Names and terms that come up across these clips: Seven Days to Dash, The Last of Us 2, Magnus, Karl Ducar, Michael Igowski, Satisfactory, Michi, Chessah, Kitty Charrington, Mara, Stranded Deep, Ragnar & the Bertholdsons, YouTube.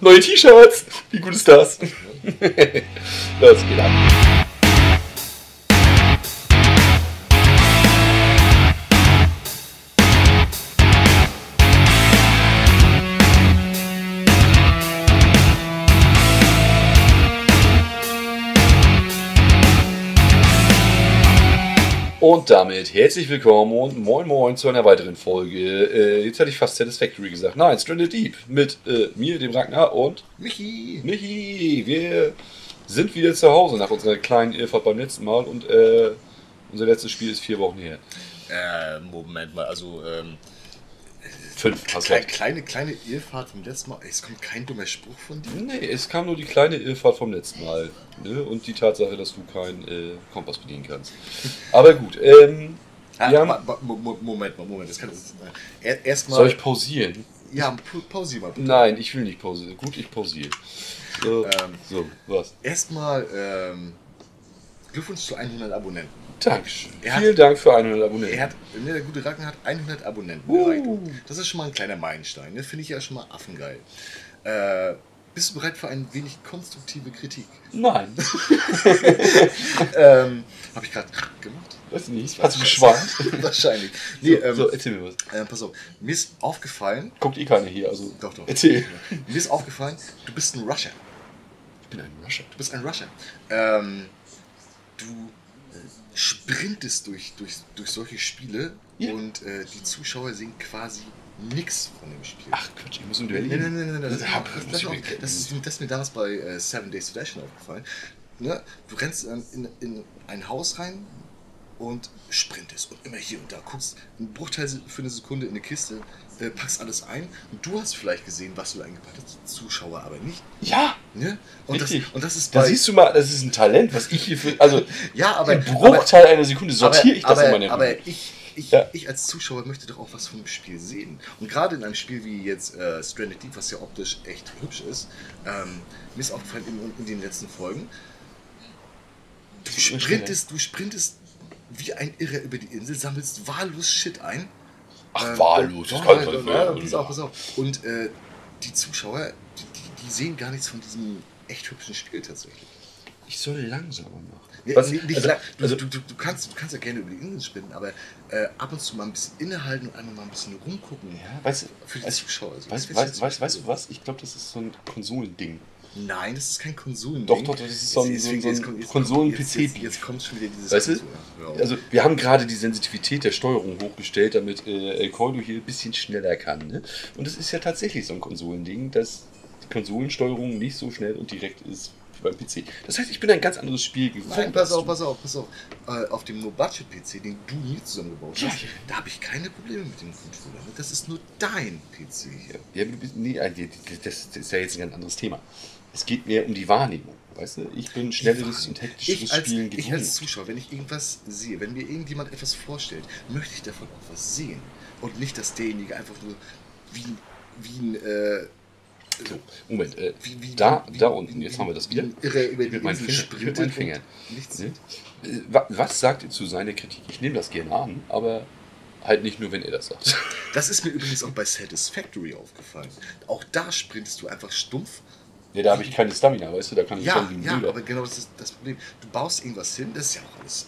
Neue T-Shirts! Wie gut ist das? Los, geht ab. Und damit herzlich willkommen und moin moin zu einer weiteren Folge. Jetzt hätte ich fast Satisfactory gesagt. Nein, Stranded Deep mit mir, dem Ragnar und Michi. Michi, wir sind wieder zu Hause nach unserer kleinen Irrfahrt beim letzten Mal und unser letztes Spiel ist 4 Wochen her. Moment mal, also 5. Kleine Irrfahrt vom letzten Mal. Es kommt kein dummer Spruch von dir? Nee, es kam nur die kleine Irrfahrt vom letzten Mal. Ne? Und die Tatsache, dass du keinen Kompass bedienen kannst. Aber gut, Moment, das kann ich erstmal. Soll ich pausieren? Ja, pausier mal bitte. Nein, ich will nicht pausieren. Gut, ich pausiere. So, was? Erstmal Glückwunsch zu 100 Abonnenten. Dankeschön. Vielen Dank für 100 Abonnenten. Der gute Ragnar hat 100 Abonnenten erreicht. Das ist schon mal ein kleiner Meilenstein. Das finde ich ja schon mal affengeil. Bist du bereit für ein wenig konstruktive Kritik? Nein. Habe ich gerade gemacht? Weiß nicht. Hast du geschwankt? Wahrscheinlich. Nee, so, erzähl mir was. Pass auf. Mir ist aufgefallen... Guckt eh keiner hier, also... Doch, doch. Erzähl. Mir ist aufgefallen, du bist ein Rusher. Ich bin ein Rusher? Du bist ein Rusher. Du... sprintest durch solche Spiele, yeah, und die Zuschauer sehen quasi nichts von dem Spiel. Ach Quatsch, ich muss im Duell gehen. Das ist mir damals bei Seven Days to Dash schon aufgefallen. Ne? Du rennst in ein Haus rein und sprintest und immer hier und da guckst einen Bruchteil für eine Sekunde in eine Kiste, packst alles ein und du hast vielleicht gesehen, was du eingepackt hast, Zuschauer aber nicht. Ja! Ne? Und das ist bei... Da siehst du mal, das ist ein Talent, was ich hier für... Also, ja, aber... Ein Bruchteil einer Sekunde sortiere ich das in meinem Leben. Aber ich als Zuschauer möchte doch auch was von dem Spiel sehen. Und gerade in einem Spiel wie jetzt Stranded Deep, was ja optisch echt hübsch ist, mir ist aufgefallen in den letzten Folgen, du sprintest wie ein Irrer über die Insel, sammelst wahllos Shit ein. Ach, wahllos, das kann ich nicht mehr. Pass auf. Und die Zuschauer, die sehen gar nichts von diesem echt hübschen Spiel tatsächlich. Ich soll langsamer machen. Ja, du kannst ja gerne über die Insel sprinten, aber ab und zu mal ein bisschen innehalten und einmal mal ein bisschen rumgucken. Ja, für die Zuschauer. Also, weißt du was? Ich glaube, das ist so ein Konsolending. Nein, das ist kein Konsolen. Doch, das ist so ein Konsolen-PC. Jetzt kommt schon wieder dieses... Weißt du? Ja. Also, wir haben gerade die Sensitivität der Steuerung hochgestellt, damit Koldo hier ein bisschen schneller kann. Ne? Und es ist ja tatsächlich so ein Konsolending, dass die Konsolensteuerung nicht so schnell und direkt ist wie beim PC. Das heißt, ich bin ein ganz anderes Spiel geworden. Nein, pass auf. Auf dem No-Budget-PC, den du mir zusammengebaut hast, ja, da habe ich keine Probleme mit dem Controller. Das ist nur dein PC hier. Ja, nee, das ist ja jetzt ein ganz anderes Thema. Es geht mir um die Wahrnehmung, weißt du? Ich bin schnelleres und hektischeres Spielen gewohnt. Ich als Zuschauer, wenn ich irgendwas sehe, wenn mir irgendjemand etwas vorstellt, möchte ich davon auch was sehen. Und nicht, dass derjenige einfach nur jetzt haben wir das wieder. Mit meinen Fingern. Was sagt ihr zu seiner Kritik? Ich nehme das gerne an, aber... Halt nicht nur, wenn er das sagt. Das ist mir übrigens auch bei Satisfactory aufgefallen. Auch da sprintest du einfach stumpf. Ja, da habe ich keine Stamina, weißt du, da kann ich schon wie ein Blöder. Ja, aber genau das ist das Problem. Du baust irgendwas hin, das ist ja auch alles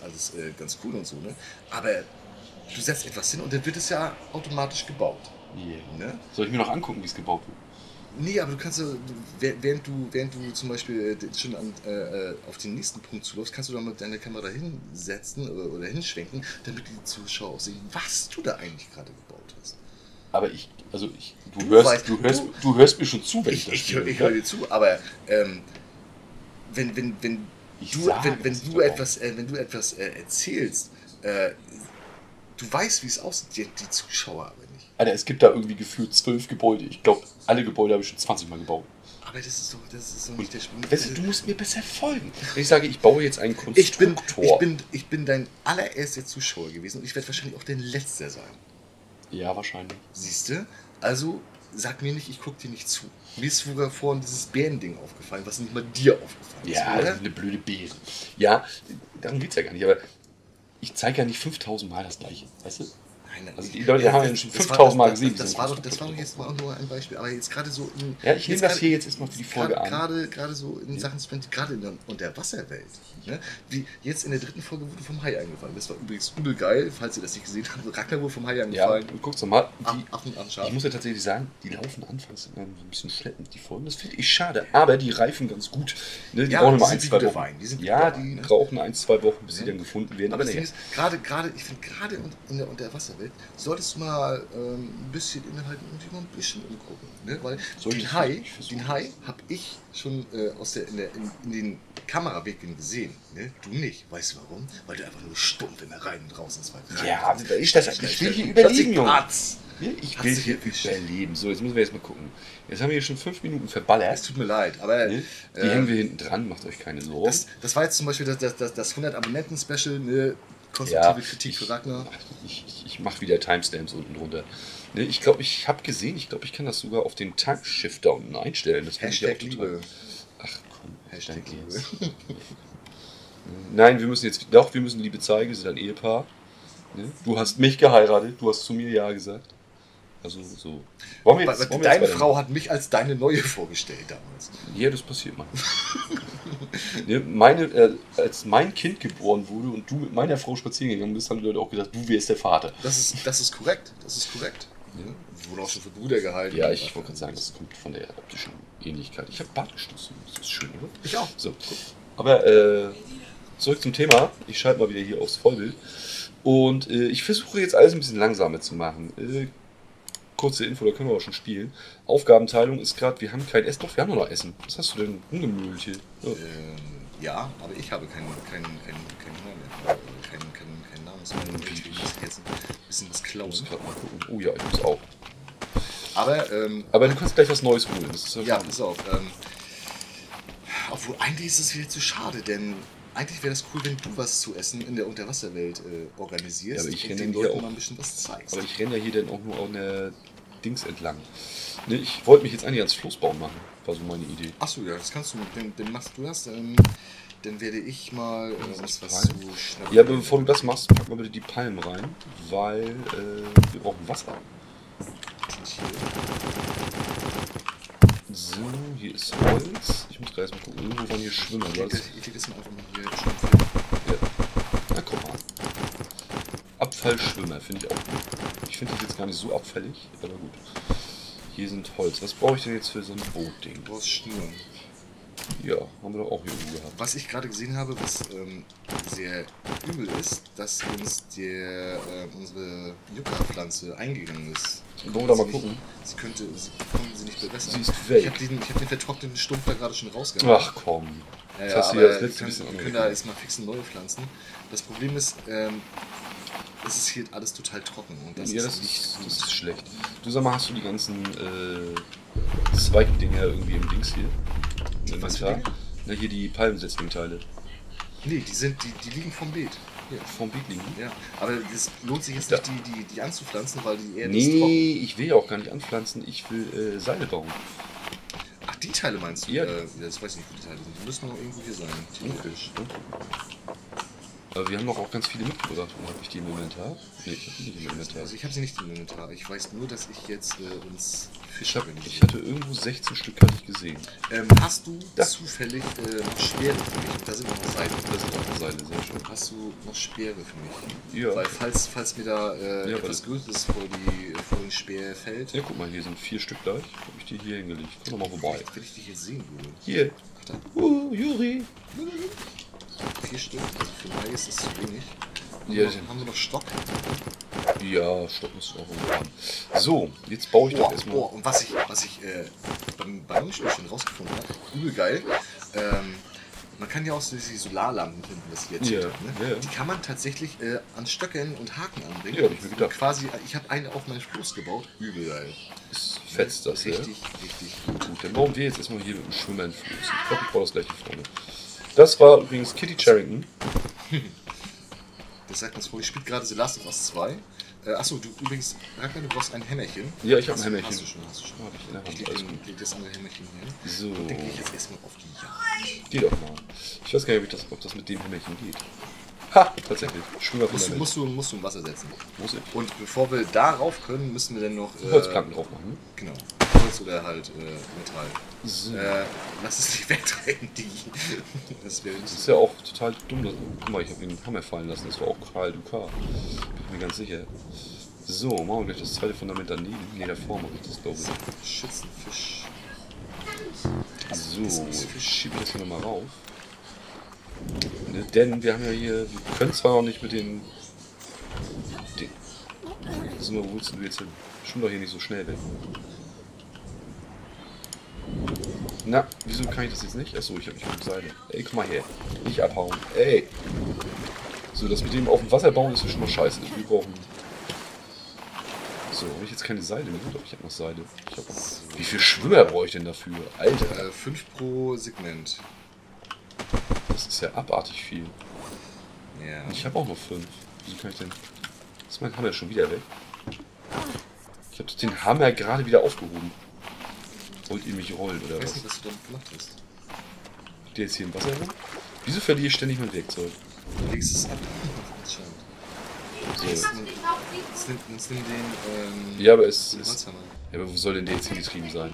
ganz cool und so, ne? Aber du setzt etwas hin und dann wird es ja automatisch gebaut. Yeah. Ne? Soll ich mir noch angucken, wie es gebaut wird? Nee, aber du kannst, während du zum Beispiel schon auf den nächsten Punkt zuläufst, kannst du da mit deiner Kamera hinsetzen oder hinschwenken, damit die Zuschauer auch sehen, was du da eigentlich gerade gebaut hast. Aber du hörst mir schon zu, wenn ich höre dir zu, aber wenn du etwas erzählst, du weißt, wie es aussieht, die Zuschauer aber nicht. Alter, es gibt da irgendwie gefühlt 12 Gebäude. Ich glaube, alle Gebäude habe ich schon 20 Mal gebaut. Aber das ist doch nicht der Sprung. Weißt du musst mir besser folgen. Wenn ich sage, ich baue jetzt einen Konstruktor. Ich bin dein allererster Zuschauer gewesen und ich werde wahrscheinlich auch dein letzter sein. Ja, wahrscheinlich. Siehst du? Also sag mir nicht, ich gucke dir nicht zu. Mir ist sogar vorhin dieses Bärending aufgefallen, was nicht mal dir aufgefallen ist. Ja, oder? Eine blöde Bäre. Ja, darum geht es ja gar nicht. Aber ich zeige ja nicht 5000 Mal das Gleiche. Weißt du? Nein, also die Leute haben ja schon 5000 Mal gesehen. Das war doch jetzt mal auch nur ein Beispiel. Aber jetzt gerade so in... Ja, ich nehme das hier jetzt erstmal für die Folge an. Gerade so in Sachen Stranded, gerade in der Wasserwelt. Ne? Wie jetzt in der dritten Folge, wurde vom Hai angefallen. Das war übrigens übel geil, falls ihr das nicht gesehen habt. Ragnar wurde vom Hai angefallen. Ja, guckt's nochmal. Ich muss ja tatsächlich sagen, die laufen anfangs immer so ein bisschen schleppend, die Folgen. Das finde ich schade. Aber die reifen ganz gut. Ne? Die brauchen immer 1-2 Wochen. Die brauchen 1-2 Wochen, bis sie dann gefunden werden. Aber gerade, ich finde, gerade in der Wasserwelt solltest du mal ein bisschen inhalten und irgendwie mal ein bisschen umgucken. Ne? Weil den Hai habe ich schon in den Kamerawinkeln gesehen. Ne? Du nicht. Weißt du warum? Weil du einfach nur stumpf in der rein und raus ins Wasser. Ja, ich will hier überleben, Junge. Ich will hier überleben. So, jetzt müssen wir mal gucken. Jetzt haben wir hier schon 5 Minuten verballert. Es tut mir leid, aber... Ne? Die hängen wir hinten dran, macht euch keine Sorgen. Das war jetzt zum Beispiel das 100-Abonnenten-Special, ne? Konstruktive Kritik für Ragnar. Ich mache wieder Timestamps unten drunter. Ne, ich glaube, ich habe gesehen, ich kann das sogar auf dem Tankschiff da unten einstellen. Das Hashtag Liebe. Ach komm, Hashtag Liebe. Nein, wir müssen jetzt, doch, wir müssen Liebe zeigen, wir sind ein Ehepaar. Ne? Du hast mich geheiratet, du hast zu mir Ja gesagt. Also so. Deine Frau hat mich als deine neue vorgestellt damals. Ja, das passiert mal. Als mein Kind geboren wurde und du mit meiner Frau spazieren gegangen bist, haben die Leute auch gedacht, du wärst der Vater. Das ist korrekt. Das ist korrekt. Ja. Wurde auch schon für Brüder gehalten. Ja, ich wollte gerade sagen, das kommt von der optischen Ähnlichkeit. Ich habe Bart gestoßen. Das ist schön, oder? Ich auch. So. Aber zurück zum Thema. Ich schalte mal wieder hier aufs Vollbild. Und ich versuche jetzt alles ein bisschen langsamer zu machen. Kurze Info, da können wir auch schon spielen. Aufgabenteilung ist gerade, wir haben kein Essen. Doch, wir haben noch Essen. Was hast du denn rumgemühlt hier? Ja. Ja, aber ich habe keinen Namen. Ich muss jetzt ein bisschen was klauen. Oh ja, ich muss auch. Aber du kannst gleich was Neues holen. Das ist ja, pass auf. Obwohl, eigentlich ist es wieder zu schade, denn eigentlich wäre das cool, wenn du was zu essen in der Unterwasserwelt organisierst, ja, und den Leuten mal ein bisschen was zeigst. Aber ich renne ja hier dann auch nur an der Dings entlang. Ne, ich wollte mich jetzt eigentlich ans Floßbaum machen, war so meine Idee. Achso, ja, das kannst du, dann machst du das, dann werde ich mal was zu schnappen. Ja, aber bevor du das machst, pack mal bitte die Palmen rein, weil wir brauchen Wasser. So, hier ist Holz. Ich muss gleich mal gucken, irgendwo waren hier Schwimmer. Ich lege das mal einfach mal hier. Ja. Na, guck mal. Abfallschwimmer finde ich auch gut. Ich finde das jetzt gar nicht so abfällig, aber gut. Hier sind Holz. Was brauche ich denn jetzt für so ein Bootding? Du brauchst Schnüren. Ja, haben wir doch auch hier irgendwo gehabt. Was ich gerade gesehen habe, was sehr übel ist, dass uns unsere Yucca-Pflanze eingegangen ist. Wollen wir da mal gucken? Sie können sie nicht bewässern. Ich hab den vertrockneten Stumpf da gerade schon rausgehauen. Ach komm. Ja, das aber das letzte bisschen wir können da jetzt mal fixen neue Pflanzen. Das Problem ist, es ist hier alles total trocken. Und das ist schlecht. Du, sag mal, hast du die ganzen Zweigdinger irgendwie im Dings hier? Was für Dinge? Na, hier die Palmensetzlingteile. Nee, die liegen vom Beet. Ja, vom Beet liegen? Ja, aber es lohnt sich jetzt nicht, die anzupflanzen, weil die Erde ist trocken. Nee, ich will ja auch gar nicht anpflanzen, ich will Seile bauen. Ach, die Teile meinst du? Ja. Das weiß ich nicht, wo die Teile sind. Die müssen doch irgendwo hier sein, theoretisch. Aber wir haben doch auch ganz viele mitgebracht. Habe ich die im Inventar? Nee, ich habe die nicht im Inventar. Also ich habe sie nicht im Inventar. Ich weiß nur, dass ich jetzt uns Fisch habe. Ich hatte irgendwo 16 Stück, hatte ich gesehen. Hast du zufällig noch Speere für mich? Da sind noch Seile. Da sind auch noch Seile, sehr schön. Hast du noch Speere für mich? Ja. Weil falls mir da etwas Größeres vor den Speer fällt. Ja, guck mal, hier sind 4 Stück gleich. Habe ich die hier hingelegt. Komm doch mal vorbei. Wenn ich die hier sehen würde. Hier. Juri. 4 Stück, also für Mai ist das zu wenig. Haben wir noch Stock? Ja, Stock müssen wir auch irgendwo haben. So, jetzt baue ich doch erstmal. Boah, und was ich bei uns schon rausgefunden habe, übel geil. Man kann ja auch so diese Solarlampen finden, was ich jetzt habe, ne? Die kann man tatsächlich an Stöcken und Haken anbringen. Ja, hab ich mir gedacht. Quasi, ich habe eine auf meinen Floß gebaut. Übel geil. Ist fetzt das, ja? Richtig gut. Dann bauen wir jetzt erstmal hier mit dem Schwimmer einen Floß. Ich glaube, ich brauche das gleich hier vorne. Das war übrigens Kitty Charrington. Das sagt uns vor, ich spiele gerade The Last of Us 2. Achso, du übrigens, Ragnar, du brauchst ein Hämmerchen. Ja, ich habe ein Hämmerchen. Hast du schon. Ich leg das andere Hämmerchen hin. So. Und dann gehe ich jetzt erstmal auf die Jagd. Geh doch mal. Ich weiß gar nicht, ob das mit dem Hämmerchen geht. Ha, tatsächlich. Musst du im Wasser setzen. Muss ich. Und bevor wir darauf können, müssen wir dann noch Holzplanken drauf machen. Genau. Holz oder halt Metall. So. Lass es nicht wegtreiben, die. Das ist ja auch total dumm. Guck mal, ich habe den Hammer fallen lassen. Das war auch Karl Ducar. Bin mir ganz sicher. So, machen wir gleich das zweite Fundament daneben. Ne, davor mache ich das, glaube ich. Schützenfisch. So, ich schiebe das hier nochmal rauf. Ne, denn wir haben ja hier, wir können zwar noch nicht mit den... Wo willst du jetzt hin? Schwimm doch hier nicht so schnell weg. Na, wieso kann ich das jetzt nicht? Achso, ich habe mich auf die Seite. Ey, komm mal her. Nicht abhauen. Ey! So, das mit dem auf dem Wasser bauen ist schon mal scheiße. Wir brauchen... So, habe ich jetzt keine Seile mehr? Doch, ich habe noch Seile. Ich hab noch... Wie viel Schwimmer brauche ich denn dafür? Alter! 5 pro Segment. Das ist ja abartig viel. Ja. Ich habe auch noch 5. Wieso kann ich denn... Ist mein Hammer schon wieder weg? Ich habe den Hammer gerade wieder aufgehoben. Wollt ihr mich rollen, oder was? Ich weiß nicht, was du damit gemacht hast. Geht der jetzt hier im Wasser rum? Wieso verliere ich ständig mein Werkzeug? Du legst es ab. So. Jetzt nimm den, ja, aber es ist... Ja, aber wo soll denn der jetzt hingetrieben sein?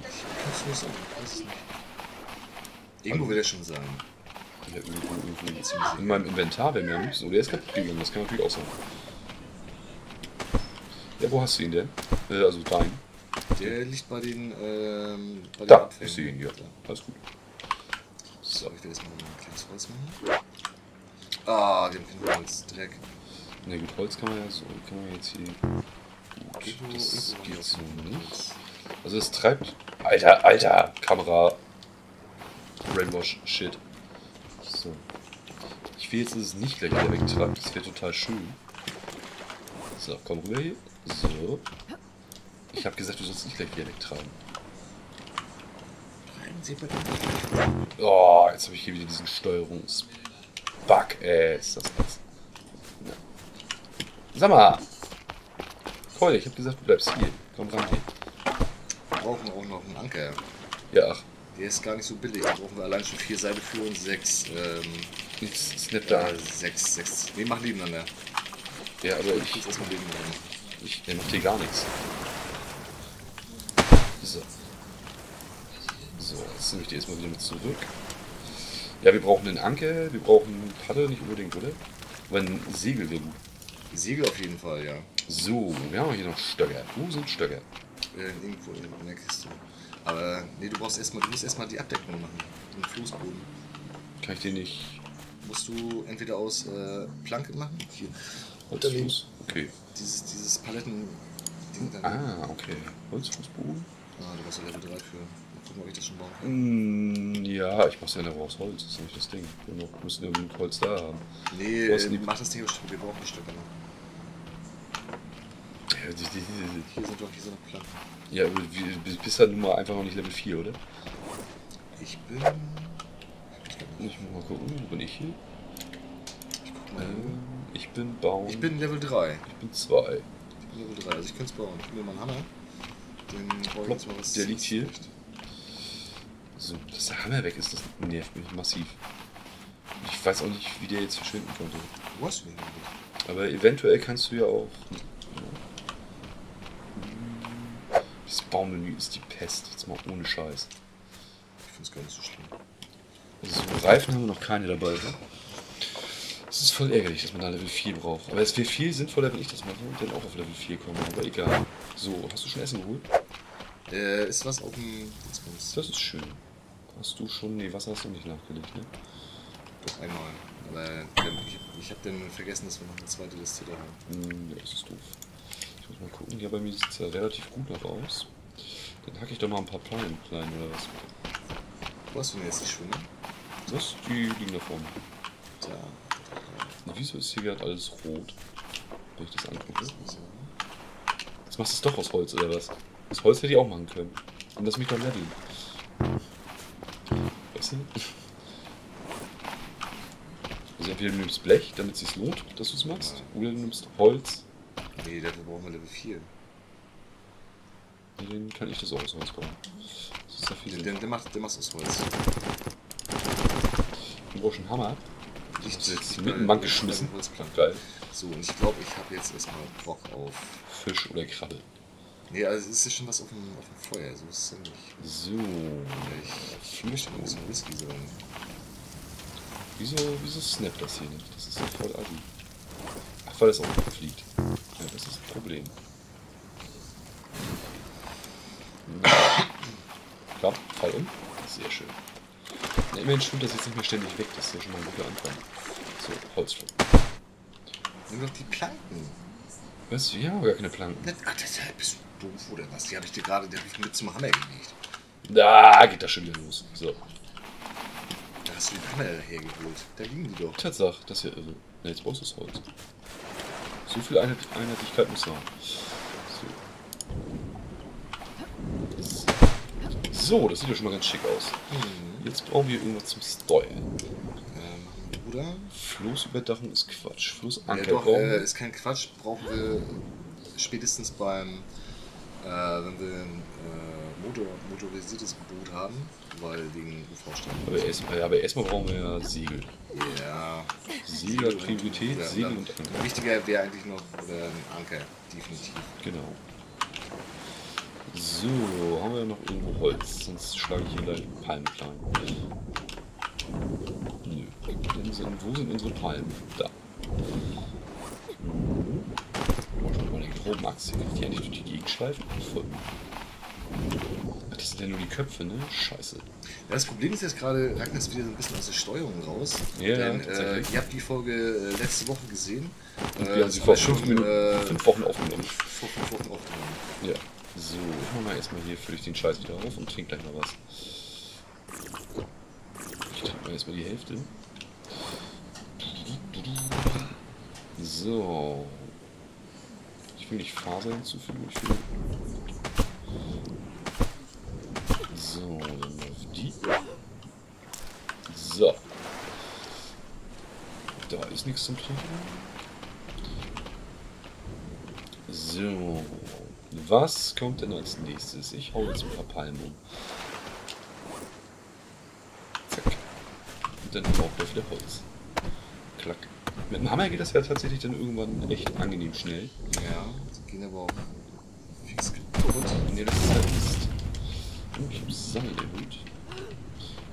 Irgendwo will er schon sein. Ja, irgendwo. In meinem Inventar wäre mir am liebsten. Oder er ist kaputt gegangen, das kann natürlich auch sein. Ja, wo hast du ihn denn? Also deinen. Der liegt bei den, bei da, den ich sehe ihn, ja. Da. Alles gut. So, ich will jetzt mal ein kleines Holz machen. Ah, den Holzdreck. Ne, gut, Holz kann man ja so, kann man jetzt hier... Gut, das geht so nicht. Also es treibt... Alter, Kamera. Brainwash-Shit. So. Ich will jetzt, dass es nicht gleich wieder wegtreibt, das wäre total schön. So, komm rüber hier. So. Ich habe gesagt, du sollst nicht gleich wieder wegtreiben. Oh, jetzt habe ich hier wieder diesen Steuerungs-Bug, ey. Ist das was? Ja. Sag mal! Keule, ich habe gesagt, du bleibst hier. Komm ran hier. Wir brauchen auch noch einen Anker. Ja, ach. Der ist gar nicht so billig. Da brauchen wir allein schon 4 Seile für und 6. Ist nicht da. 6. Nee, mach nebeneinander. Ja, aber ich. Der macht hier gar nichts. So, jetzt nehme ich die erstmal wieder mit zurück. Ja, wir brauchen einen Anker, wir brauchen Paddel, nicht unbedingt, oder? Aber ein Segel wäre gut. Segel auf jeden Fall, ja. So, wir haben hier noch Stöcker. Wo sind Stöcker? Irgendwo in der Kiste. Aber, nee, du musst erstmal die Abdeckung machen. Den Fußboden. Kann ich den nicht... Musst du entweder aus Planken machen, hier. Unternehmen. Okay. Dieses Paletten-Ding dann. Ah, okay. Holzfußboden. Ah, du warst ja Level 3 für. Mal gucken, ob ich das schon bauen kann. Ja, ich mach's ja noch aus Holz, das ist nicht das Ding. Wir müssen ja genug Holz da haben. Nee, mach das Ding auf Stück, wir brauchen die Stöcke noch. Ja, hier sind noch Planken. Ja, aber du bist ja nun mal einfach noch nicht Level 4, oder? Ich muss mal gucken, wo bin ich hier? Ich guck mal. Ich bin bauen. Ich bin Level 3. Ich bin 2. Ich bin Level 3, also ich könnte es bauen. Ich bin mal einen Hammer. Der liegt hier. So, dass der Hammer weg ist, das nervt mich massiv. Ich weiß auch nicht, wie der jetzt verschwinden konnte. Was? Aber eventuell kannst du ja auch... Das Baumenü ist die Pest. Jetzt mal ohne Scheiß. Ich finde es gar nicht so schlimm. Also so Reifen haben wir noch keine dabei. Es ist voll ärgerlich, dass man da Level 4 braucht. Aber es wäre viel sinnvoller, wenn ich das mache und dann auch auf Level 4 komme. Aber egal. So, hast du schon Essen geholt? Ist was auf dem... Das ist schön. Hast du schon... Nee, Wasser hast du nicht nachgelegt, ne? Doch, einmal. Aber ich hab dann vergessen, dass wir noch eine zweite Liste da haben. Ja, das ist doof. Ich muss mal gucken. Ja, bei mir sieht es ja relativ gut noch aus. Dann hacke ich doch mal ein paar Palmen klein, oder was? Wo hast du denn jetzt die Schwimmer? Was? Die liegen da vorne. Da. Na, wieso ist hier gerade alles rot? Wenn ich das angucke. Jetzt machst du es doch aus Holz, oder was? Das Holz hätte ich auch machen können. Und das mich dann leveln. Weißt du? Also entweder du nimmst Blech, damit es sich lohnt, dass du es machst. Oder du nimmst Holz. Nee, dafür brauchen wir Level 4. Nee, den kann ich das auch aus Holz bauen. Das ist ja viel. Der macht es aus Holz. Du brauchst einen Hammer. Die Mittenbank geschmissen. Geil. So, und ich glaube, ich habe jetzt erstmal Bock auf Fisch oder Krabbe. Nee, also es ist ja schon was auf dem Feuer, so ist es ja nicht. So. Ich möchte ein bisschen Whisky sein. Wieso snappt das hier nicht? Das ist ja voll ugly. Ach, weil das auch nicht fliegt. Ja, das ist ein Problem. Klar, Fall um. Sehr schön. Na, immerhin schwimmt das jetzt nicht mehr ständig weg, das ist ja schon mal ein guter Anfang. So, Holzschwimmen. Nimm doch die Planken. Was? Wir haben gar keine Planken. Ach, deshalb bist du doof oder was? Die habe ich dir gerade mit zum Hammer gelegt. Da geht das schon wieder los. So. Da hast du den Hammer hergeholt. Da liegen die doch. Tatsache, das hier. Also, ne, jetzt brauchst du das Holz. So viel Einheitlichkeit muss sein. So, das sieht ja schon mal ganz schick aus. Jetzt brauchen wir irgendwas zum Steuern. Oder? Floßüberdachung ist Quatsch. Floßanker ist kein Quatsch. Brauchen wir spätestens beim, wenn wir ein motorisiertes Boot haben, weil wegen UV-Standard. Aber erstmal brauchen wir ja Segel. Ja. Segel hat Priorität, ja, Segel und Anker. Wichtiger wäre eigentlich noch ein Anker, definitiv. Genau. So, haben wir noch irgendwo Holz, sonst schlage ich hier gleich Palmen klein. Nö, wo sind unsere Palmen? Da. Oh, ich mal eine grobe Axt. Kann ich die eigentlich durch die Gegend schleifen? Das sind ja nur die Köpfe, ne? Scheiße. Ja, das Problem ist jetzt gerade, Ragnar ist wieder so ein bisschen aus der Steuerung raus. Ja, denn ihr habt die Folge letzte Woche gesehen. Und wir haben sie vor 5 Wochen aufgenommen. Vor 5 Wochen aufgenommen. Ja. So, ich mach mal erstmal hier, fülle ich den Scheiß wieder auf und trinke gleich mal was. Ich trinke mal erstmal die Hälfte. So. Ich will nicht Faser hinzufügen, ich will... So, dann auf die. So. Da ist nichts zum Trinken. So. Was kommt denn als nächstes? Ich hau jetzt ein paar Palmen um. Zack. Und dann braucht er wieder Holz. Klack. Mit dem Hammer geht das ja tatsächlich dann irgendwann echt angenehm schnell. Ja, das ging aber auch fix kaputt. Ne, das ist halt Mist. Oh, ich hab Seil erhöht.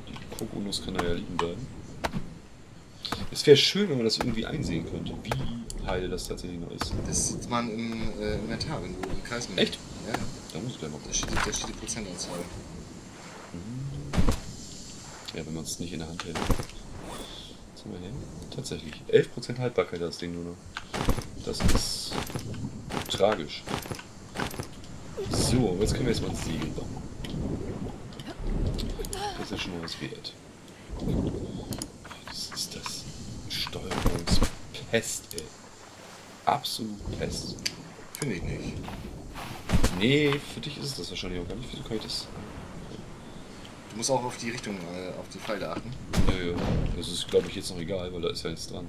Die Kokonuss kann da ja liegen bleiben. Es wäre schön, wenn man das irgendwie einsehen könnte, wie heile das tatsächlich noch ist. Das sieht man im Inventar, wenn du im Kreis mit. Echt? Ja. Da muss ich gleich noch. Da steht die Prozentanzahl. Ja, wenn man es nicht in der Hand hält. Was haben wir hier? Tatsächlich. 11% Haltbarkeit hat das Ding nur noch. Das ist tragisch. So, jetzt können wir erstmal ein Siegel bauen. Das ist ja schon mal was wert. Was ist das? Steuerungspest, ey. Absolut Pest. Finde ich nicht. Nee, für dich ist es das wahrscheinlich auch gar nicht. Wieso kann ich das? Du musst auch auf die Richtung, auf die Pfeile achten. Ja. Das ist, glaube ich, jetzt noch egal, weil da ist ja nichts dran.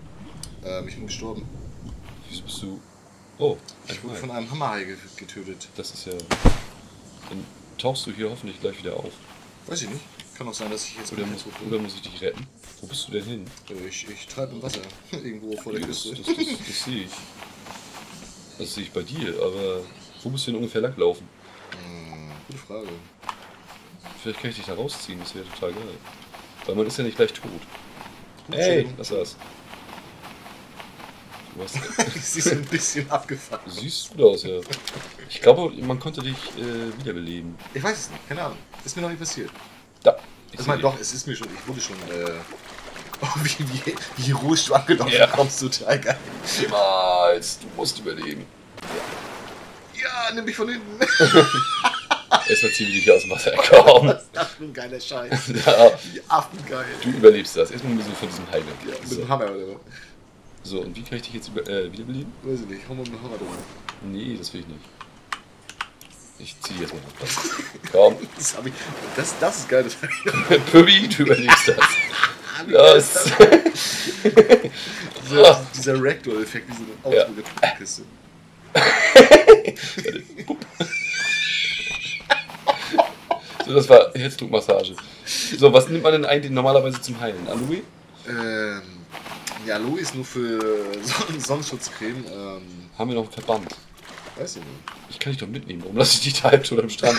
Ich bin gestorben. Wieso bist du... Oh, ich wurde von einem Hammerhai getötet. Das ist ja... Dann tauchst du hier hoffentlich gleich wieder auf. Weiß ich nicht. Kann auch sein, dass ich jetzt... Oder muss ich dich retten? Wo bist du denn hin? Ich treibe im Wasser. Irgendwo vor der Küste. Das sehe ich. Das sehe ich bei dir, aber... Wo musst du denn ungefähr langlaufen? Gute Frage. Vielleicht kann ich dich da rausziehen, das wäre total geil. Weil man ist ja nicht gleich tot. Ey, was war's? Du warst... Siehst du ein bisschen abgefahren. Siehst gut aus, ja. Ich glaube, man konnte dich wiederbeleben. Ich weiß es nicht, keine Ahnung. Ist mir noch nicht passiert. Da. Ich meine, doch, es ist mir schon, ich wurde schon, wie heroisch du angenommen kommst, total geil. Niemals, du musst überleben. Ja, nimm mich von hinten. Erstmal ziehen wir dich hier aus dem Wasser. Komm. Was ist das für ein geiler Scheiß? Ja. Wie affengeil. Du überlebst das. Erstmal müssen wir von diesem Heiler gehen. Mit dem Hammer oder was? So, und wie kann ich dich jetzt wiederbeleben? Weiß ich nicht, hau mal mit dem Hammer drüber. Nee, das will ich nicht. Ich zieh jetzt mal auf das. Komm. Das ist geil. Pöbi, du überlegst das. Los. So, dieser Ragdoll-Effekt, diese Ausruhe-Kiste. So, das war Herzdruckmassage. So, was nimmt man denn eigentlich normalerweise zum Heilen? Aloe? Ja, Louis nur für Sonnenschutzcreme. Haben wir noch einen Verband? Weiß ich nicht. Ich kann dich doch mitnehmen. Warum lasse ich dich da halb tot am Strand?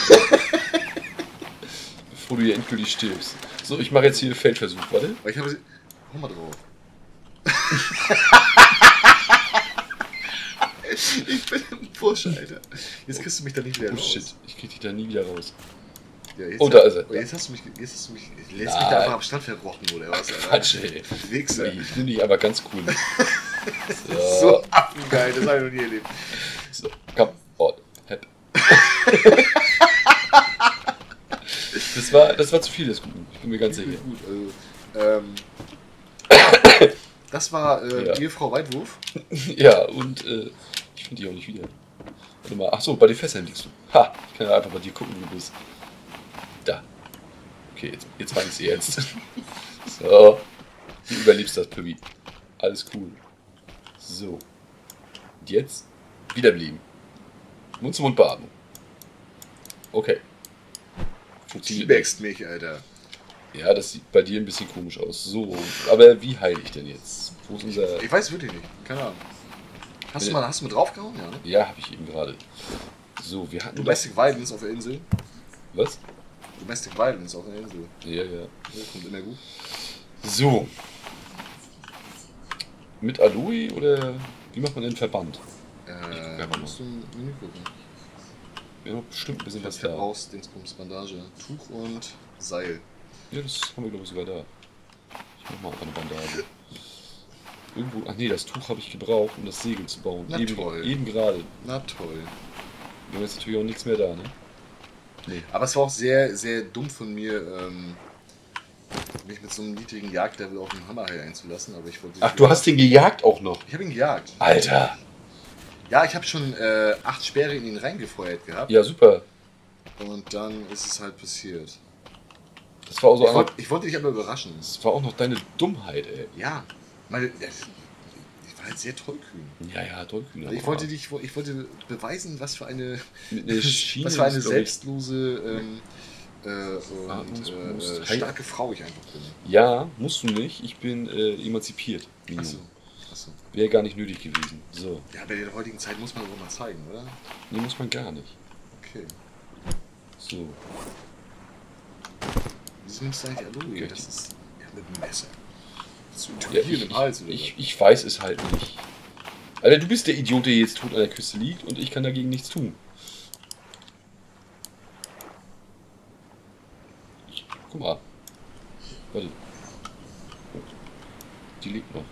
Bevor du hier endgültig stirbst. So, ich mache jetzt hier einen Feldversuch. Warte. Ich habe sie... Hau mal drauf. Ich bin ein Bursche, Alter. Jetzt kriegst du mich da nicht wieder raus. Oh shit, ich krieg dich da nie wieder raus. Ja, jetzt, oh, da ist er. Oh, jetzt hast du mich. Jetzt hast du mich. Lässt mich da einfach am Strand verrochen, oder was? Quatsch, ey. Wichser. Ich finde dich aber ganz cool. Das ist so affengeil, das habe ich noch nie erlebt. So, komm. Oh, hepp. Das war zu viel des Guten. Ich bin mir ganz sicher. Gut, also, das war Ehefrau Weitwurf. Ja, und ich finde die auch nicht wieder. Warte mal. Achso, bei den Fesseln liegst du. Ha, ich kann ja einfach bei dir gucken, wo du bist. Da. Okay, jetzt weiß ich sie jetzt. So. Du überlebst das, Pübi. Alles cool. So. Und jetzt? Wiederbleiben. Mund-zu-Mund-Beatmung. Okay. Du wächst mich, Alter. Ja, das sieht bei dir ein bisschen komisch aus. So, aber wie heile ich denn jetzt? Wo ist unser... Ich weiß wirklich nicht. Keine Ahnung. Hast du mal draufgehauen? Ja, ne? Ja, hab ich eben gerade. So, wir hatten... Domestic Violence auf der Insel. Was? Domestic Violence auf der Insel. Ja, ja. Kommt immer gut. So. Mit Aloe oder wie macht man den Verband? Musst du ein Menü gucken. Ja, bestimmt ein bisschen was da. Raus, Dingsbums, Bandage. Tuch und Seil. Ja, das haben wir glaube ich sogar da. Ich mach mal auch eine Bandage. Irgendwo, ach nee, das Tuch habe ich gebraucht, um das Segel zu bauen. Na toll. Eben gerade. Na toll. Wir haben jetzt natürlich auch nichts mehr da, ne? Nee. Aber es war auch sehr, sehr dumm von mir, mich mit so einem niedrigen Jagdlevel auf den Hammerhai einzulassen. Aber ich wollte. Ach, du hast den gejagt auch noch? Ich habe ihn gejagt. Alter! Ja, ich habe schon 8 Speere in ihn reingefeuert gehabt. Ja, super. Und dann ist es halt passiert. Das war auch so ich wollte dich aber überraschen. Das war auch noch deine Dummheit, ey. Ja, ich war halt sehr tollkühn. Ja, ja, tollkühn. Also ich wollte beweisen, was für eine, selbstlose starke Frau ich einfach bin. Ja, musst du nicht. Ich bin emanzipiert. Achso. Achso. Wäre gar nicht nötig gewesen. So. Ja, bei der heutigen Zeit muss man das auch mal zeigen, oder? Nee, muss man gar nicht. Okay. So. Wieso nimmst du eigentlich Aloe? Okay. Das ist ja mit dem Messer. Das ist ja, hier im Hals, oder? Ich weiß es halt nicht. Alter, du bist der Idiot, der jetzt tot an der Küste liegt und ich kann dagegen nichts tun. Guck mal. Warte. Die liegt noch.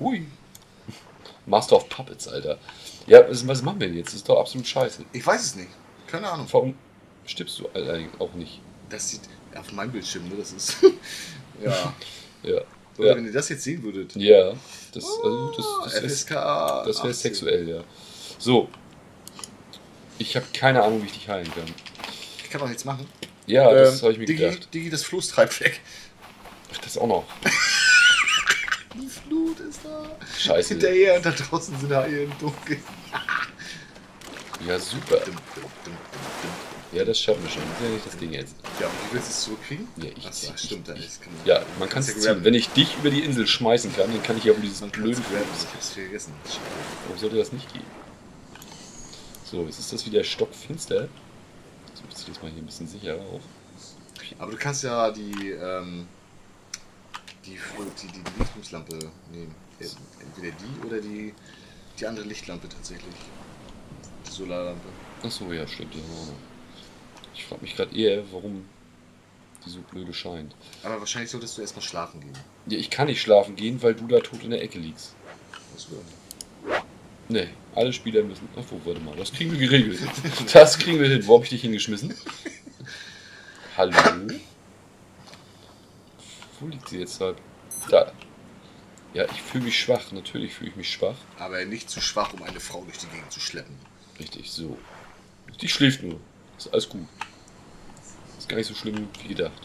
Hui. Master of Puppets, Alter. Ja, was machen wir denn jetzt? Das ist doch absolut scheiße. Ich weiß es nicht. Keine Ahnung. Warum stirbst du eigentlich auch nicht? Das sieht... Auf meinem Bildschirm, ne? Das ist... ja. Ja. Oder ja. Wenn ihr das jetzt sehen würdet. Ja. Das, also, das wäre sexuell, ja. So. Ich habe keine Ahnung, wie ich dich heilen kann. Ich kann auch nichts machen. Ja, das habe ich mir gedacht. Digi, das Floß treibt weg. Ach, das auch noch. Die Flut ist da. Scheiße. Hinterher und da draußen sind Haie im Dunkeln. Ja, super. Ja, das schaffen wir schon. Das ist ja nicht das Ding jetzt. Ja, und du willst es zurückkriegen? Ja, ich zieh. Stimmt, da ist. Ja, man kann es ziehen. Wenn ich dich über die Insel schmeißen kann, dann kann ich ja um dieses blöden... Ich hab's vergessen. Warum sollte das nicht gehen? So, jetzt ist das wieder stockfinster. So, bist du jetzt mal hier ein bisschen sicherer auf. Aber du kannst ja die... die Lichtlampe nehmen. Entweder die oder die andere Lichtlampe tatsächlich. Die Solarlampe. Achso, ja, stimmt. Ja. Ich frage mich gerade eher, warum die so blöde scheint. Aber wahrscheinlich solltest du erstmal schlafen gehen. Ja, ich kann nicht schlafen gehen, weil du da tot in der Ecke liegst. Was wird? Nee, alle Spieler müssen... Ach, warte mal, das kriegen wir geregelt. Das kriegen wir hin. Wo hab ich dich hingeschmissen? Hallo? Wo liegt sie jetzt halt? Da. Ja, ich fühle mich schwach. Natürlich fühle ich mich schwach. Aber nicht zu schwach, um eine Frau durch die Gegend zu schleppen. Richtig, so. Die schläft nur. Ist alles gut. Ist gar nicht so schlimm wie gedacht.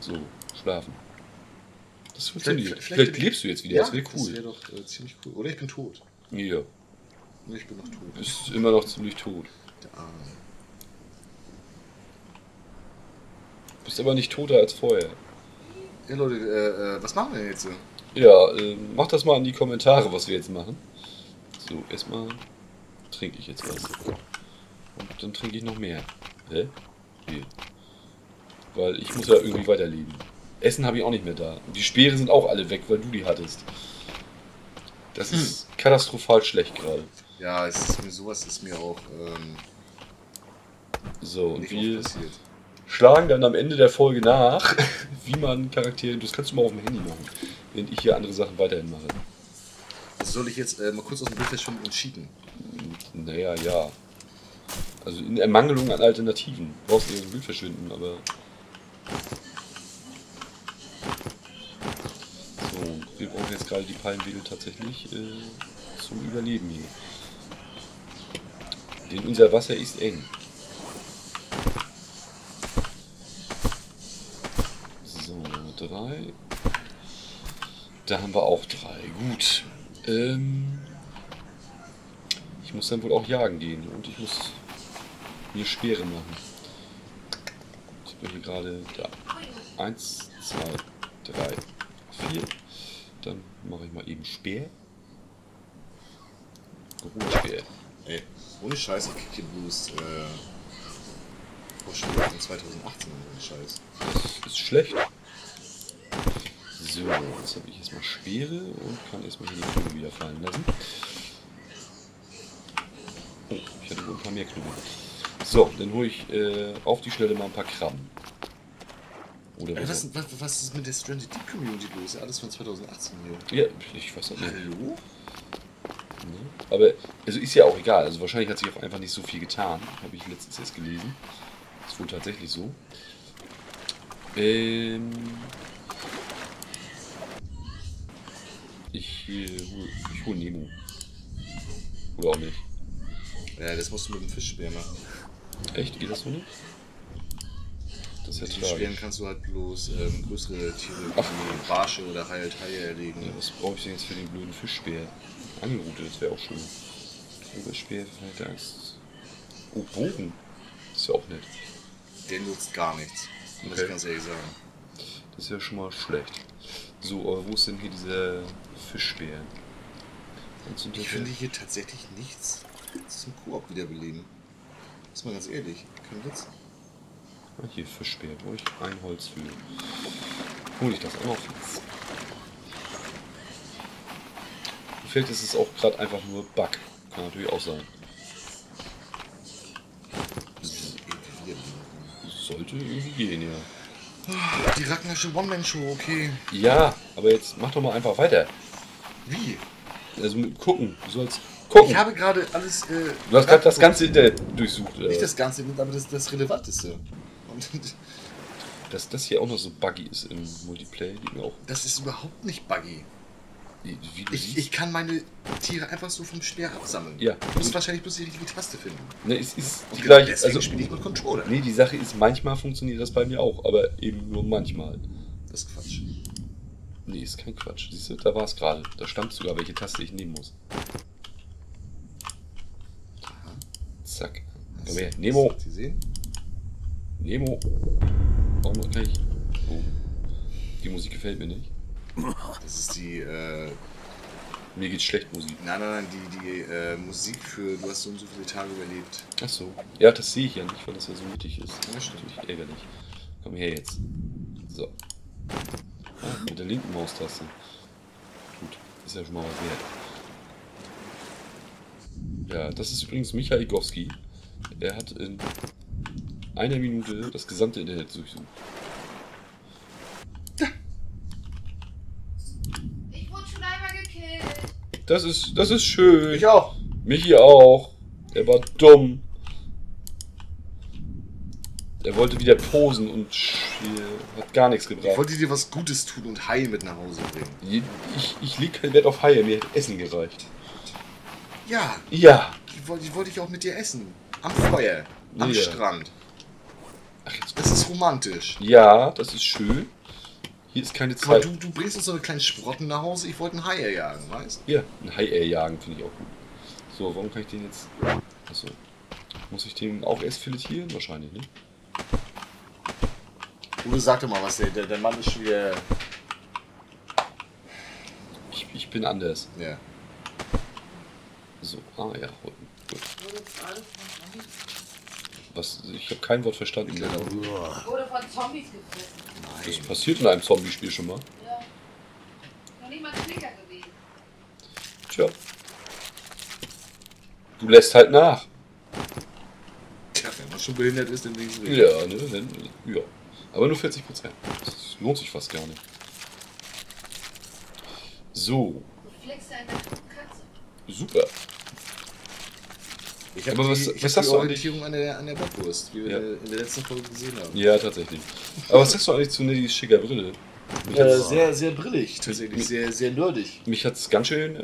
So, schlafen. Das funktioniert. Vielleicht lebst du jetzt wieder. Ja, das wäre cool. Das wäre doch ziemlich cool. Oder ich bin tot. Ja. Ich bin noch tot. Du bist immer noch ziemlich tot. Der Arme. Du bist aber nicht toter als vorher. Ja, Leute, was machen wir jetzt? Ja, macht das mal in die Kommentare, was wir jetzt machen. So, erstmal trinke ich jetzt was. Und dann trinke ich noch mehr. Hä? Nee. Weil ich muss ja irgendwie weiterleben. Essen habe ich auch nicht mehr da. Die Speere sind auch alle weg, weil du die hattest. Das ist katastrophal schlecht gerade. Ja, es ist mir sowas, ist mir auch so, und wir schlagen dann am Ende der Folge nach, wie man Charaktere... Das kannst du mal auf dem Handy machen, während ich hier andere Sachen weiterhin mache. Also soll ich jetzt mal kurz aus dem Bild schon entschieden? Naja, ja. Also in Ermangelung an Alternativen. Du brauchst nicht aus dem Bild verschwinden, aber... So, wir brauchen jetzt gerade die Palmwedel tatsächlich zum Überleben hier. Denn unser Wasser ist eng. So, 3. Da haben wir auch 3. Gut. Ich muss dann wohl auch jagen gehen und ich muss mir Speere machen. Ich bin hier gerade da. 1, 2, 3, 4. Dann mache ich mal eben Speer. Ruhespeer. Ey, ohne Scheiß, ich krieg den Blues auch schon in 2018, ohne Scheiß. Das ist schlecht. So, jetzt habe ich erstmal Speere und kann erstmal hier die Knüppel wieder fallen lassen. Oh, ich hatte wohl ein paar mehr Knüppel. So, dann hole ich auf die Schnelle mal ein paar Krabben. Oder was, was ist mit der Stranded Deep Community los? Alles von 2018 hier. Ja, ich weiß auch nicht. Hallo? Ne? Aber, also ist ja auch egal. Also wahrscheinlich hat sich auch einfach nicht so viel getan. Habe ich letztens erst gelesen. Ist wohl tatsächlich so. Ich hole Nemo. Oder auch nicht. Ja, das musst du mit dem Fischspeer machen. Echt? Geht das so nicht? Das ist ja tragisch. Mit Speeren kannst du halt bloß größere Tiere, wie Barsche oder Haie erlegen. Ja, was brauche ich denn jetzt für den blöden Fischspeer? Angelrute, das wäre auch schön. Oberspeer, vielleicht Angst. Oh, Bogen. Das ist ja auch nett. Der nutzt gar nichts. Okay. Muss ich ganz ehrlich sagen. Das ist ja schon mal schlecht. So, aber wo ist denn hier dieser Fischspeer? Ich finde hier tatsächlich nichts zum Koop wiederbeleben. Ist mal ganz ehrlich, kein Witz. Ah, hier Fischspeer, brauche ich ein Holz für. Hol ich das auch noch. Vielleicht ist es auch gerade einfach nur Bug. Kann natürlich auch sein. Sollte irgendwie gehen, ja. Die Ragnar'sche One-Man-Show, okay. Ja, aber jetzt mach doch mal einfach weiter. Wie? Also mit gucken. Du sollst gucken. Ich habe gerade alles... du hast gerade das ganze Internet durchsucht. Nicht das ganze Internet, aber das Relevanteste. Und dass das hier auch noch so buggy ist im Multiplayer. Auch. Das ist überhaupt nicht buggy. Ich kann meine Tiere einfach so vom Speer absammeln. Ja. Du musst wahrscheinlich bloß die richtige Taste finden. Ne, es ist die gleiche. Also spiele ich mit Controller. Nee, die Sache ist, manchmal funktioniert das bei mir auch, aber eben nur manchmal. Das ist Quatsch. Nee, ist kein Quatsch. Siehst du, da war es gerade. Da stand sogar, welche Taste ich nehmen muss. Aha. Zack. Komm her. Nemo. Sie sehen? Nemo. Warum kann ich... Oh. Die Musik gefällt mir nicht. Das ist die, mir geht's schlecht Musik. Nein, die Musik für du hast so und so viele Tage überlebt. Ach so. Ja, das sehe ich ja nicht, weil das ja so nötig ist. Das ist natürlich ärgerlich. Komm her jetzt. So. Ah, mit der linken Maustaste. Gut, ist ja schon mal was wert. Ja, das ist übrigens Michael Igowski. Er hat in einer Minute das gesamte Internet durchsucht. Das ist schön. Ich auch. Michi auch. Er war dumm. Er wollte wieder posen und hat gar nichts gebracht. Ich wollte dir was Gutes tun und Haie mit nach Hause bringen. Ich lieg keinen Wert auf Haie. Mir hat Essen gereicht. Ja. Ja. Die wollte ich auch mit dir essen. Am Feuer. Am Strand. Ach, jetzt das ist romantisch. Ja, das ist schön. Hier ist keine Zeit. Aber du bringst uns so eine kleine Sprotten nach Hause, ich wollte einen Hai erjagen, weißt du? Ja, einen Hai erjagen finde ich auch gut. So, warum kann ich den jetzt... Achso. Muss ich den auch erst filetieren? Wahrscheinlich, ne? Uwe, sag doch mal was, der Mann ist schon wieder... Ich bin anders. Ja. So, ja, gut. Was, ich habe kein Wort verstanden. Ich wurde von Zombies gefressen. Nein. Das passiert in einem Zombie-Spiel schon mal. Ja. Noch nicht mal Klicker gewesen. Tja. Du lässt halt nach. Tja, wenn man schon behindert ist, dann denkst du... Ja, ne, dann, ja. Aber nur 40%. Das lohnt sich fast gar nicht. So. Du fleckst eine Katze. Super. Ich habe die Orientierung an der Bockwurst, wie wir in der letzten Folge gesehen haben. Ja, tatsächlich. Aber was sagst du eigentlich zu Neddys schicker Brille? Sehr, sehr brillig, tatsächlich. Sehr, sehr nerdig. Mich hat es ganz schön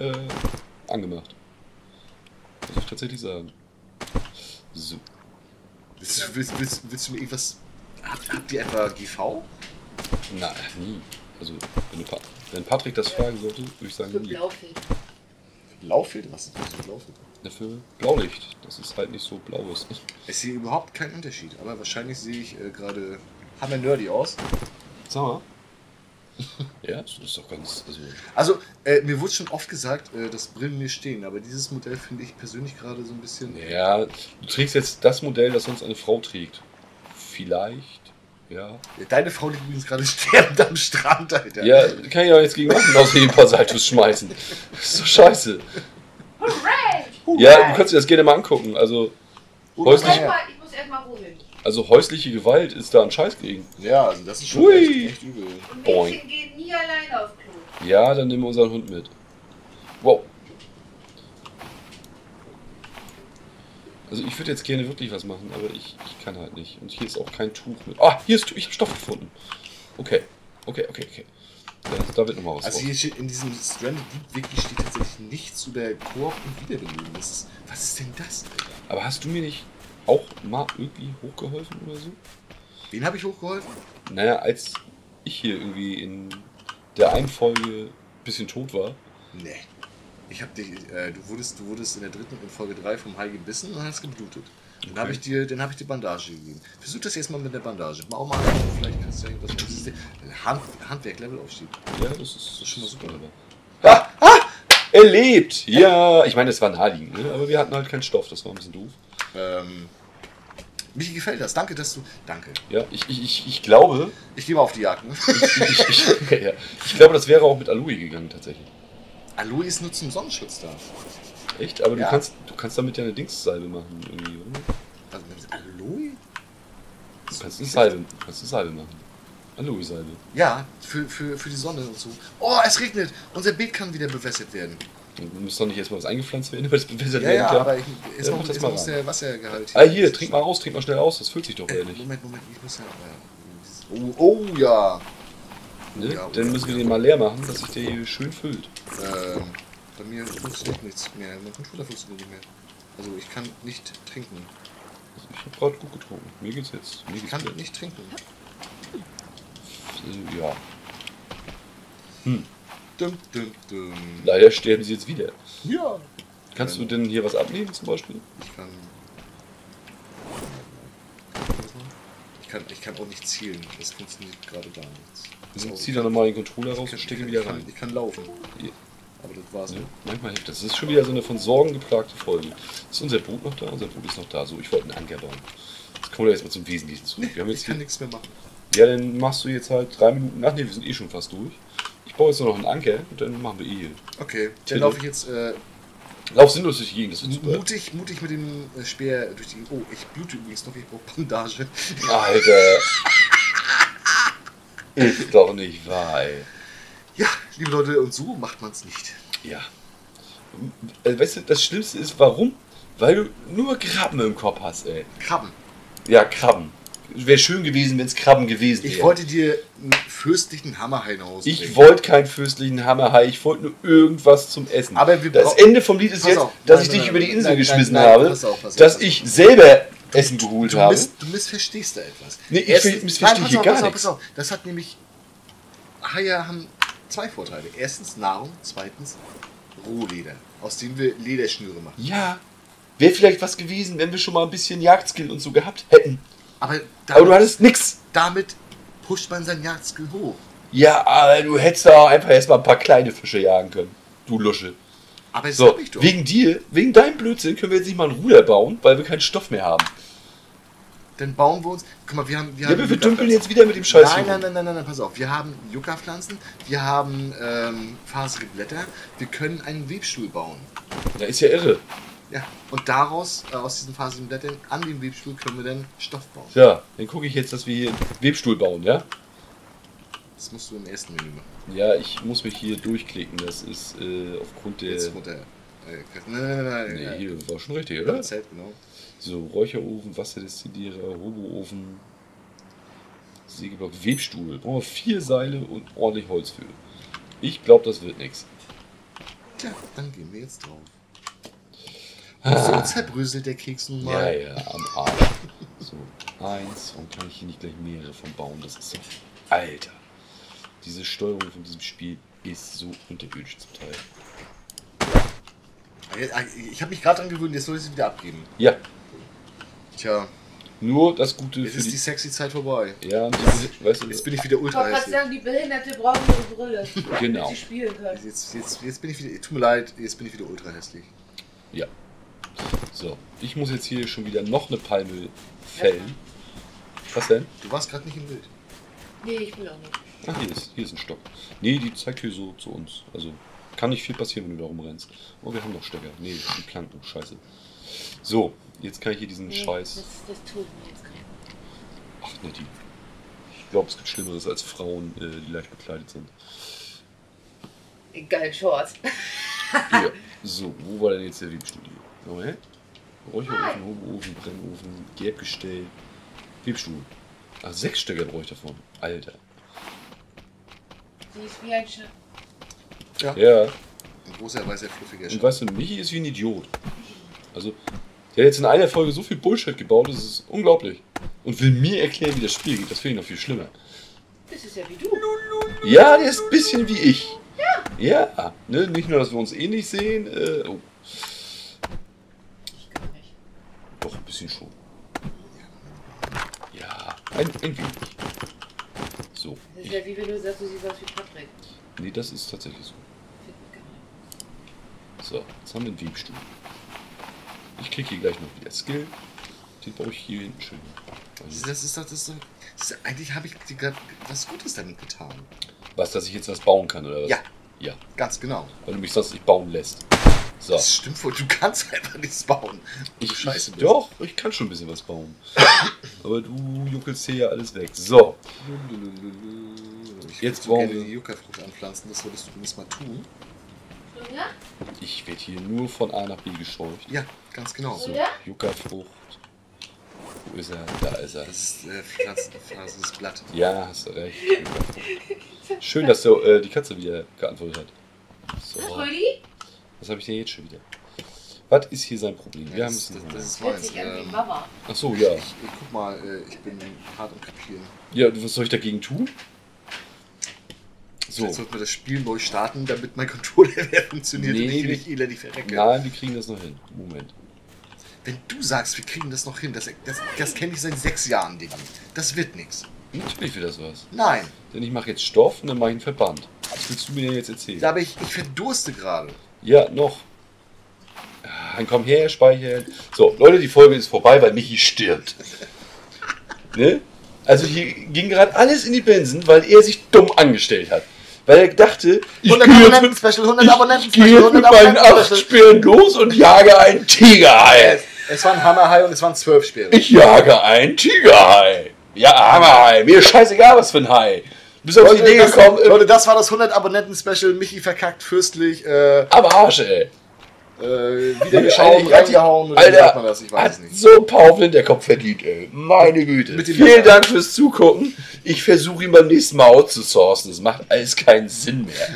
angemacht. Muss ich tatsächlich sagen. So. Willst du mir irgendwas... Habt ihr etwa GV? Nein, nie. Also, wenn Patrick das fragen sollte, würde ich sagen, nie. Blaufilt. Blaufilt? Was ist das für Blaufilt? Für Blaulicht, das ist halt nicht so blaues. Ich sehe überhaupt keinen Unterschied, aber wahrscheinlich sehe ich gerade hammer-nerdy aus. Sag mal. Ja, das ist doch ganz... Also, mir wurde schon oft gesagt, dass Brillen mir stehen, aber dieses Modell finde ich persönlich gerade so ein bisschen... Ja, du trägst jetzt das Modell, das sonst eine Frau trägt. Vielleicht, ja. Deine Frau liegt übrigens gerade sterbend am Strand, Alter. Ja, kann ich auch jetzt gegen Waffen aus wie ein paar Saltos schmeißen. Das ist doch scheiße. Ja, du kannst dir das gerne mal angucken. Also, ich muss erstmal ruhen. Also häusliche Gewalt ist da ein Scheiß gegen. Ja, also das ist schon echt übel. Und Mädchen gehen nie alleine auf Klo. Ja, dann nehmen wir unseren Hund mit. Wow. Also ich würde jetzt gerne wirklich was machen, aber ich kann halt nicht. Und hier ist auch kein Tuch mit. Ah, hier ist Tuch. Ich habe Stoff gefunden. Okay. Da wird nochmal was. Also hier steht in diesem Stranded Deep Wiki steht tatsächlich nichts über Koop und Wiederbeleben. Was ist denn das, Alter? Aber hast du mir nicht auch mal irgendwie hochgeholfen oder so? Wen habe ich hochgeholfen? Naja, als ich hier irgendwie in der einen Folge ein bisschen tot war. Nee. Ich hab dich, du wurdest in der dritten, in Folge 3 vom Hai gebissen und hast geblutet. Dann habe ich dir die Bandage gegeben. Versuch das jetzt mal mit der Bandage. Mach auch mal einen, vielleicht kannst du ja irgendwas Handwerk-Level aufschieben. Ja, das ist schon mal super. Ha! Ha! Er lebt! Ja! Ich meine, das war ein Haarliegen, ne? Aber wir hatten halt keinen Stoff, das war ein bisschen doof. Michi gefällt das. Danke, dass du... Danke. Ja, ich glaube... Ich gehe mal auf die Jagd, ne? Ich glaube, das wäre auch mit Aloe gegangen, tatsächlich. Aloe ist nur zum Sonnenschutz da. Echt? Aber ja. Du kannst damit ja eine Dingssalbe machen, irgendwie, oder? Also mit Aloe? Du kannst eine Salbe machen. Aloe-Salbe. Ja, für die Sonne und so. Oh, es regnet! Unser Beet kann wieder bewässert werden. Du musst doch nicht erstmal was eingepflanzt werden, weil es bewässert werden kann. Ja, aber erstmal muss der Wassergehalt. Ah, hier, trink mal schnell aus, das füllt sich doch ehrlich. Moment, ich muss ja. Oh ja! Ne? Ja, dann müssen wir den mal leer machen, dass sich der hier schön füllt. Bei mir funktioniert nichts mehr. Mein Controller funktioniert nicht mehr. Also ich kann nicht trinken. Also ich habe gerade gut getrunken. Mir geht's jetzt. Ich kann nicht trinken. Ja. Dum, dum, dum. Leider sterben sie jetzt wieder. Ja. Kannst du denn hier was abnehmen zum Beispiel? Ich kann auch nicht zielen. Das funktioniert gerade gar nichts. Ich zieh da nochmal den Controller raus und stecke wieder rein. Ich kann laufen. Ja. Aber das war's. Ja, manchmal hilft das. Das ist schon wieder so eine von Sorgen geplagte Folge. Ist unser Boot noch da? Unser Boot ist noch da. So, ich wollte einen Anker bauen. Jetzt kommen wir jetzt mal zum Wesentlichen zurück. Ich kann nichts mehr machen. Ja, dann machst du jetzt halt 3 Minuten nach. Ne, wir sind eh schon fast durch. Ich baue jetzt nur noch einen Anker und dann machen wir eh. Okay, dann laufe ich jetzt... Lauf sinnlos durch die Gegend, das wird super. Mutig mit dem Speer durch die... Oh, ich blute übrigens noch. Ich brauche Bandage. Alter... Ist doch nicht wahr, ey. Ja, liebe Leute, und so macht man es nicht. Ja. Weißt du, das Schlimmste ist, warum? Weil du nur Krabben im Kopf hast, ey. Krabben? Ja, Krabben. Wäre schön gewesen, wenn es Krabben gewesen wäre. Ich wollte dir einen fürstlichen Hammerhai nach Hause bringen. Ich wollte keinen fürstlichen Hammerhai, ich wollte nur irgendwas zum Essen. Aber das Ende vom Lied ist jetzt, dass ich dich über die Insel geschmissen habe, dass ich selber... Essen geholt haben. Du missverstehst da etwas. Nee, ich missverstehe hier gar nichts. Das hat nämlich... Haie haben 2 Vorteile. Erstens Nahrung, zweitens Rohleder, aus denen wir Lederschnüre machen. Ja, wäre vielleicht was gewesen, wenn wir schon mal ein bisschen Jagdskill und so gehabt hätten. Aber du hattest nichts. Damit pusht man sein Jagdskill hoch. Ja, aber du hättest da einfach erstmal ein paar kleine Fische jagen können. Du Lusche. Aber das hab ich doch. Wegen dir, wegen deinem Blödsinn können wir jetzt nicht mal ein Ruder bauen, weil wir keinen Stoff mehr haben. Dann bauen wir uns. Guck mal, wir haben ja, wir dümpeln jetzt wieder mit dem Scheiß. Nein, pass auf. Wir haben Yucca-Pflanzen, wir haben faserige Blätter. Wir können einen Webstuhl bauen. Da ist ja irre. Ja, und daraus, aus diesen faserigen Blättern, an dem Webstuhl können wir dann Stoff bauen. Ja, dann gucke ich jetzt, dass wir hier einen Webstuhl bauen, ja? Das musst du im ersten Menü machen. Ja, ich muss mich hier durchklicken. Das ist aufgrund der. Jetzt runter. Nein. Hier war schon richtig, oder? Ja, Zeit, genau. So, Räucherofen, Wasserdestillierer, Roboofen, Sägeblock, Webstuhl. Brauchen wir 4 Seile und ordentlich Holz für. Ich glaube, das wird nichts. Ja, dann gehen wir jetzt drauf. Und so zerbröselt der Keks nun mal. Ja, am Arsch. So, 1. Warum kann ich hier nicht gleich mehrere von bauen? Das ist so. Alter. Diese Steuerung von diesem Spiel ist so unterirdisch zum Teil. Ich habe mich gerade angewöhnt, jetzt soll ich es wieder abgeben. Ja. Tja. Nur das Gute ist. Jetzt ist die sexy Zeit vorbei. Ja, weißt du, jetzt bin ich wieder ultra. Ich wollte gerade sagen, die Behinderte brauchen ihre Brille. Genau. Damit sie spielen können. Jetzt bin ich wieder. Tut mir leid, jetzt bin ich wieder ultra hässlich. Ja. So, ich muss jetzt hier schon wieder noch eine Palme fällen. Ja. Was denn? Du warst gerade nicht im Bild. Nee, ich bin auch nicht. Ach, hier ist ein Stock. Nee, die zeigt hier so zu uns. Also, kann nicht viel passieren, wenn du da rumrennst. Oh, wir haben noch Stöcker. Nee, das sind Planken. Scheiße. So, jetzt kann ich hier diesen Scheiß... Das tut mir jetzt keiner. Ach, Nettie. Ich glaube, es gibt Schlimmeres als Frauen, die leicht gekleidet sind. Geil, Shorts. Ja. So, wo war denn jetzt der Webstuhl? Okay. Räucherofen, Hobofen, Brennofen, Gärbgestell, Webstuhl. Ach, 6 Stöcker brauche ich davon. Alter. Sie ist wie ein Schiff. Ja. Ja. Ein großer, weißer, fluffiger Schiff. Und weißt du, Michi ist wie ein Idiot. Also, der hat jetzt in einer Folge so viel Bullshit gebaut, das ist unglaublich. Und will mir erklären, wie das Spiel geht. Das finde ich noch viel schlimmer. Das ist ja wie du. Ja, der ist ein bisschen wie ich. Ja. Ja. Ne? Nicht nur, dass wir uns ähnlich sehen. Oh. Ich kann nicht. Doch, ein bisschen schon. Ja. Ein wenig. So. Das ist ja wie wenn du sagst, du siehst aus wie Patrick. Nee, das ist tatsächlich so. So, jetzt haben wir einen Webstuhl. Ich krieg hier gleich noch wieder Skill. Den baue ich hier hinten schön. Also das ist, eigentlich habe ich gerade was Gutes damit getan. Was, dass ich jetzt was bauen kann, oder was? Ja. Ja. Ganz genau. Weil du mich sonst nicht bauen lässt. So. Das stimmt wohl, du kannst einfach nichts bauen. Ich scheiße. Doch, ich kann schon ein bisschen was bauen. Aber du juckelst hier ja alles weg. So. Jetzt bauen wir die Yucca-Frucht anpflanzen, das würdest du zumindest mal tun. Ja? Ich werde hier nur von A nach B gescheucht. Ja, ganz genau. So, Yucca-Frucht. Wo ist er? Da ist er. Das ist pflanzendes Blatt. Ja, hast du recht. Schön, dass du, die Katze wieder geantwortet hat. So. Was habe ich denn jetzt schon wieder? Was ist hier sein Problem? Ja, wir haben das ist meins. Achso, ja. Ich guck mal, ich bin hart am Kapieren. Ja, was soll ich dagegen tun? So. Jetzt sollten wir das Spiel neu starten, damit mein Controller mehr funktioniert. Nee, und ich nicht elendig verrecke. Nein, wir kriegen das noch hin. Moment. Wenn du sagst, wir kriegen das noch hin, das kenne ich seit 6 Jahren, Digga. Das wird nichts. Natürlich wird das was. Nein. Denn ich mache jetzt Stoff und dann mache ich einen Verband. Was willst du mir denn jetzt erzählen? Ja, aber ich verdurste gerade. Ja, noch. Dann komm her, speichern. So, Leute, die Folge ist vorbei, weil Michi stirbt. Ne? Also hier ging gerade alles in die Binsen, weil er sich dumm angestellt hat. Weil er dachte, ich gehe mit meinen 8 Speeren los und jage einen Tigerhai. Es war ein Hammerhai und es waren 12 Speere. Ich jage einen Tigerhai. Ja, Hammerhai. Mir scheißegal, was für ein Hai. Bis auf die Idee gekommen. Leute, das war das 100-Abonnenten-Special. Michi verkackt fürstlich. Am Arsch, ey. Wieder geschaut, reingehauen. Alter, sagt man das? Ich weiß es nicht. So ein Pauf in der Kopf verdient, ey. Meine Güte. Vielen Dank fürs Zugucken. Ich versuche ihn beim nächsten Mal outzusourcen. Das macht alles keinen Sinn mehr.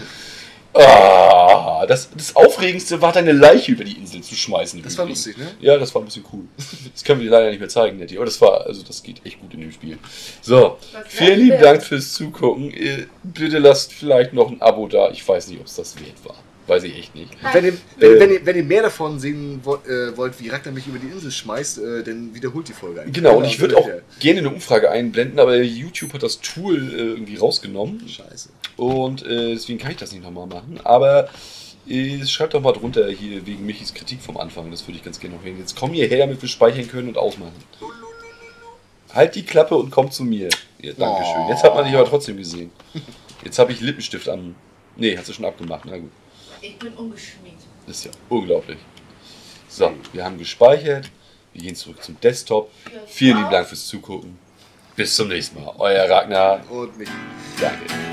Ah, das Aufregendste war, deine Leiche über die Insel zu schmeißen. Das war lustig, ne? Ja, das war ein bisschen cool. Das können wir dir leider nicht mehr zeigen, Nettie. Aber das geht echt gut in dem Spiel. So, vielen lieben Dank fürs Zugucken. Bitte lasst vielleicht noch ein Abo da. Ich weiß nicht, ob es das wert war. Weiß ich echt nicht. Wenn ihr mehr davon sehen wollt, wie Ragnar mich über die Insel schmeißt, dann wiederholt die Folge eigentlich. Genau, und ich würde auch gerne eine Umfrage einblenden, aber YouTube hat das Tool irgendwie rausgenommen. Scheiße. Und deswegen kann ich das nicht nochmal machen. Aber schreibt doch mal drunter hier wegen Michis Kritik vom Anfang. Das würde ich ganz gerne noch hören. Jetzt komm hierher, damit wir speichern können und ausmachen. Halt die Klappe und komm zu mir. Ja, Dankeschön. Oh. Jetzt hat man dich aber trotzdem gesehen. Jetzt habe ich Lippenstift an. Nee, hast du schon abgemacht. Na gut. Ich bin ungeschminkt. Das ist ja unglaublich. So, wir haben gespeichert. Wir gehen zurück zum Desktop. Vielen lieben Dank fürs Zugucken. Bis zum nächsten Mal. Euer Ragnar. Und mich. Danke.